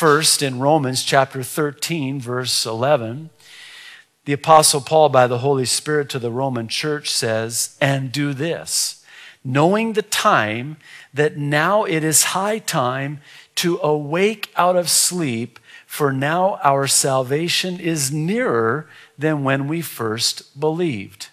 First, in Romans chapter 13, verse 11, the Apostle Paul, by the Holy Spirit, to the Roman church says, "And do this, knowing the time, that now it is high time to awake out of sleep, for now our salvation is nearer than when we first believed."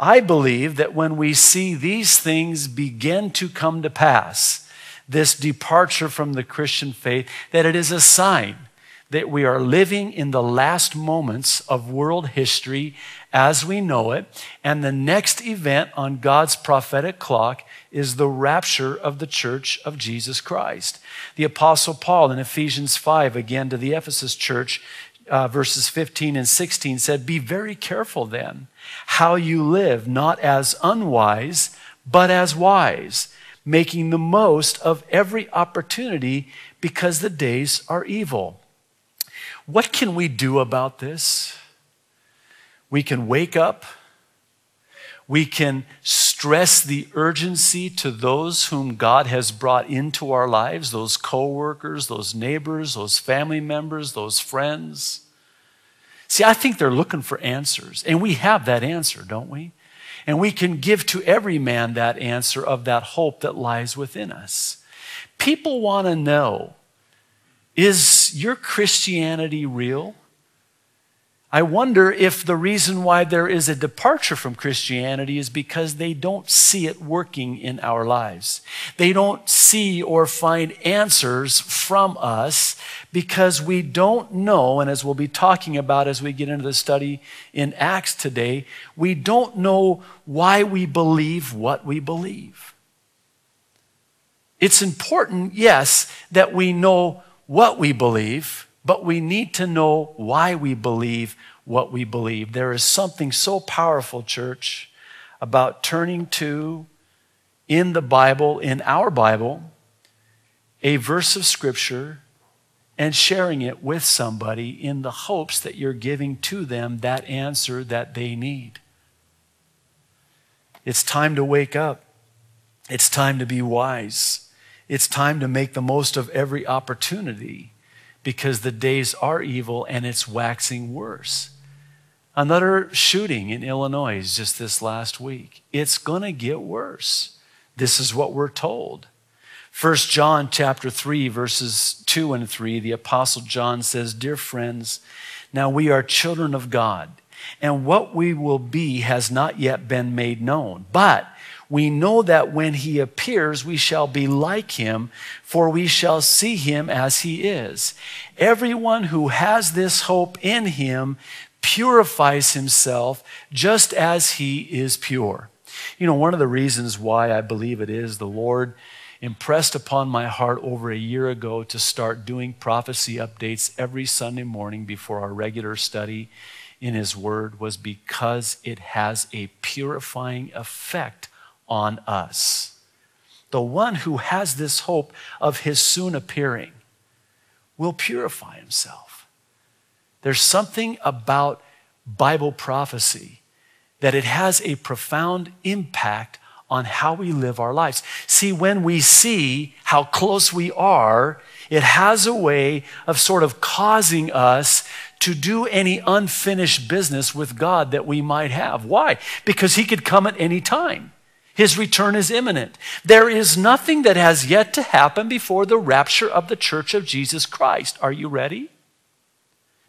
I believe that when we see these things begin to come to pass, this departure from the Christian faith, that it is a sign that we are living in the last moments of world history as we know it, and the next event on God's prophetic clock is the rapture of the church of Jesus Christ. The Apostle Paul in Ephesians 5, again to the Ephesus church, verses 15 and 16 said, "Be very careful then, how you live, not as unwise, but as wise, making the most of every opportunity, because the days are evil." What can we do about this? We can wake up. We can stress the urgency to those whom God has brought into our lives, those co-workers, those neighbors, those family members, those friends. See, I think they're looking for answers, and we have that answer, don't we? And we can give to every man that answer of that hope that lies within us. People want to know, is your Christianity real? I wonder if the reason why there is a departure from Christianity is because they don't see it working in our lives. They don't see or find answers from us because we don't know, and as we'll be talking about as we get into the study in Acts today, we don't know why we believe what we believe. It's important, yes, that we know what we believe, but we need to know why we believe what we believe. There is something so powerful, church, about turning to, in the Bible, in our Bible, a verse of Scripture and sharing it with somebody in the hopes that you're giving to them that answer that they need. It's time to wake up. It's time to be wise. It's time to make the most of every opportunity, because the days are evil and it's waxing worse. Another shooting in Illinois just this last week. It's going to get worse. This is what we're told. 1 John chapter 3, verses 2 and 3, the Apostle John says, "Dear friends, now we are children of God, and what we will be has not yet been made known. But we know that when he appears, we shall be like him, for we shall see him as he is. Everyone who has this hope in him purifies himself just as he is pure." You know, one of the reasons why I believe it is the Lord impressed upon my heart over a year ago to start doing prophecy updates every Sunday morning before our regular study in his word was because it has a purifying effect on us. The one who has this hope of his soon appearing will purify himself. There's something about Bible prophecy that it has a profound impact on how we live our lives. See, when we see how close we are, it has a way of sort of causing us to do any unfinished business with God that we might have. Why? Because he could come at any time. His return is imminent. There is nothing that has yet to happen before the rapture of the church of Jesus Christ. Are you ready?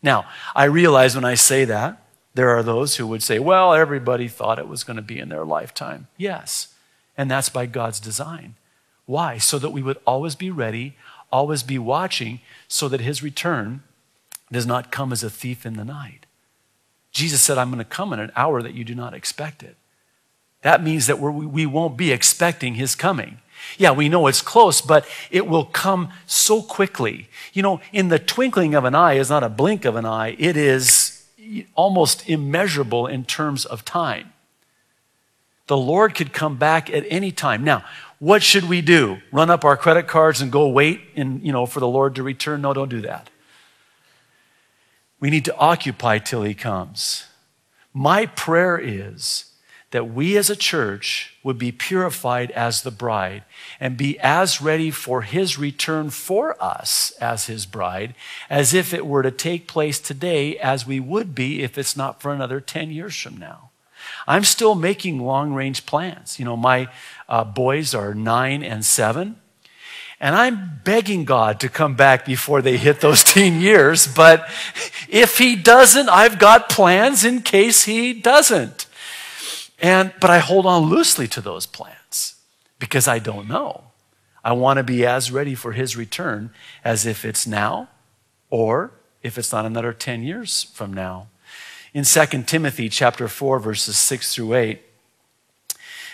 Now, I realize when I say that, there are those who would say, well, everybody thought it was going to be in their lifetime. Yes, and that's by God's design. Why? So that we would always be ready, always be watching, so that his return does not come as a thief in the night. Jesus said, "I'm going to come in an hour that you do not expect it." That means that we won't be expecting his coming. Yeah, we know it's close, but it will come so quickly. You know, in the twinkling of an eye is not a blink of an eye. It is almost immeasurable in terms of time. The Lord could come back at any time. Now, what should we do? Run up our credit cards and go wait and, for the Lord to return? No, don't do that. We need to occupy till he comes. My prayer is that we as a church would be purified as the bride and be as ready for his return for us as his bride as if it were to take place today as we would be if it's not for another 10 years from now. I'm still making long-range plans. You know, my boys are 9 and 7. And I'm begging God to come back before they hit those teen years. But if he doesn't, I've got plans in case he doesn't. But I hold on loosely to those plans because I don't know. I want to be as ready for his return as if it's now or if it's not another 10 years from now. In 2 Timothy chapter 4, verses 6 through 8,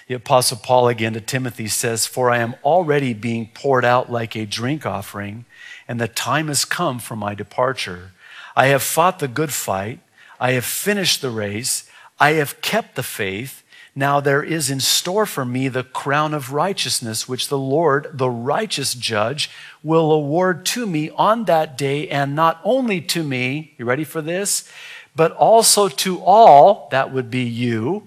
the Apostle Paul again to Timothy says, "For I am already being poured out like a drink offering, and the time has come for my departure. I have fought the good fight. I have finished the race. I have kept the faith. Now there is in store for me the crown of righteousness, which the Lord, the righteous judge, will award to me on that day, and not only to me," you ready for this? "but also to all," that would be you,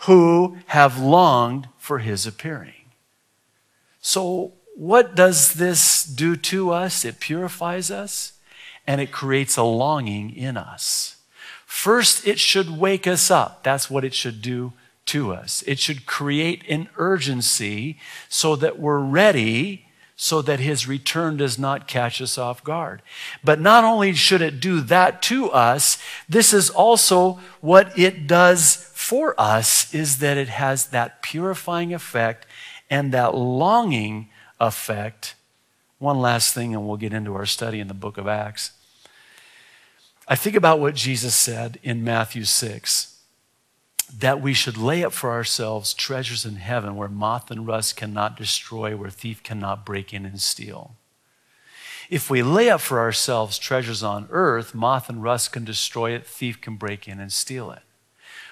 "who have longed for his appearing." So what does this do to us? It purifies us and it creates a longing in us. First, it should wake us up. That's what it should do to us. It should create an urgency so that we're ready, so that his return does not catch us off guard. But not only should it do that to us, this is also what it does for us, is that it has that purifying effect and that longing effect. One last thing, and we'll get into our study in the book of Acts. I think about what Jesus said in Matthew 6, that we should lay up for ourselves treasures in heaven where moth and rust cannot destroy, where thief cannot break in and steal. If we lay up for ourselves treasures on earth, moth and rust can destroy it, thief can break in and steal it.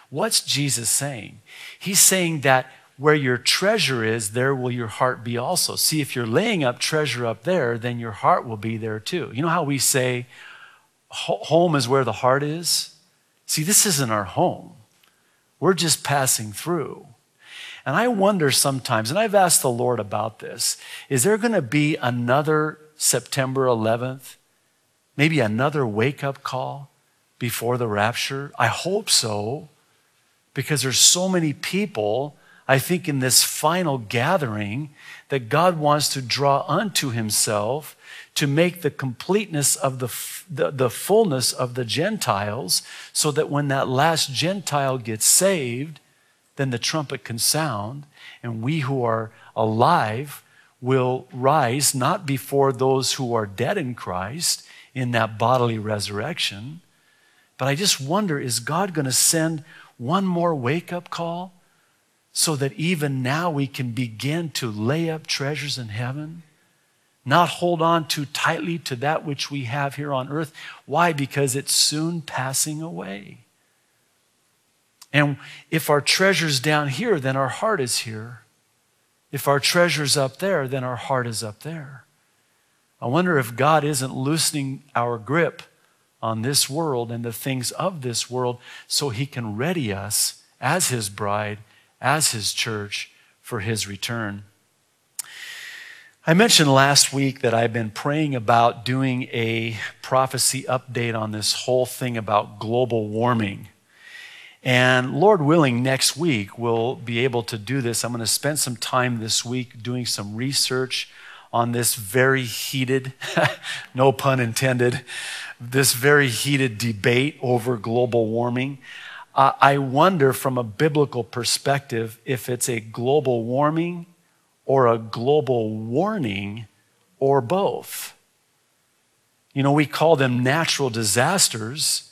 What's Jesus saying? He's saying that where your treasure is, there will your heart be also. See, if you're laying up treasure up there, then your heart will be there too. You know how we say home is where the heart is? See, this isn't our home. We're just passing through. And I wonder sometimes, and I've asked the Lord about this, is there going to be another September 11th? Maybe another wake-up call before the rapture? I hope so. Because there's so many people, I think, in this final gathering that God wants to draw unto himself to make the completeness of the fullness of the Gentiles, so that when that last Gentile gets saved, then the trumpet can sound and we who are alive will rise, not before those who are dead in Christ in that bodily resurrection. But I just wonder, is God going to send one more wake-up call so that even now we can begin to lay up treasures in heaven, not hold on too tightly to that which we have here on earth? Why? Because it's soon passing away. And if our treasure's down here, then our heart is here. If our treasure's up there, then our heart is up there. I wonder if God isn't loosening our grip on this world and the things of this world so he can ready us as his bride, as his church, for his return. I mentioned last week that I've been praying about doing a prophecy update on this whole thing about global warming. And Lord willing, next week we'll be able to do this. I'm going to spend some time this week doing some research on this very heated, no pun intended, this very heated debate over global warming. I wonder from a biblical perspective if it's a global warming or a global warning or both. You know, we call them natural disasters,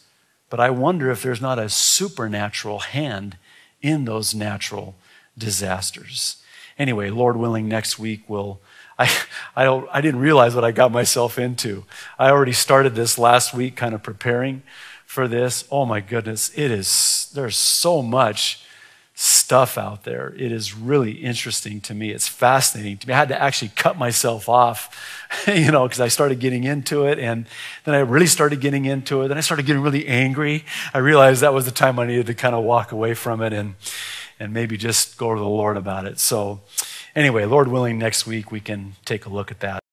but I wonder if there's not a supernatural hand in those natural disasters. Anyway, Lord willing, next week we'll I didn't realize what I got myself into. I already started this last week kind of preparing for this. Oh my goodness, there's so much stuff out there. It is really interesting to me. It's fascinating to me. I had to actually cut myself off, you know, because I started getting into it, and then I really started getting into it. Then I started getting really angry. I realized that was the time I needed to kind of walk away from it and and maybe just go to the Lord about it. So anyway, Lord willing, next week we can take a look at that.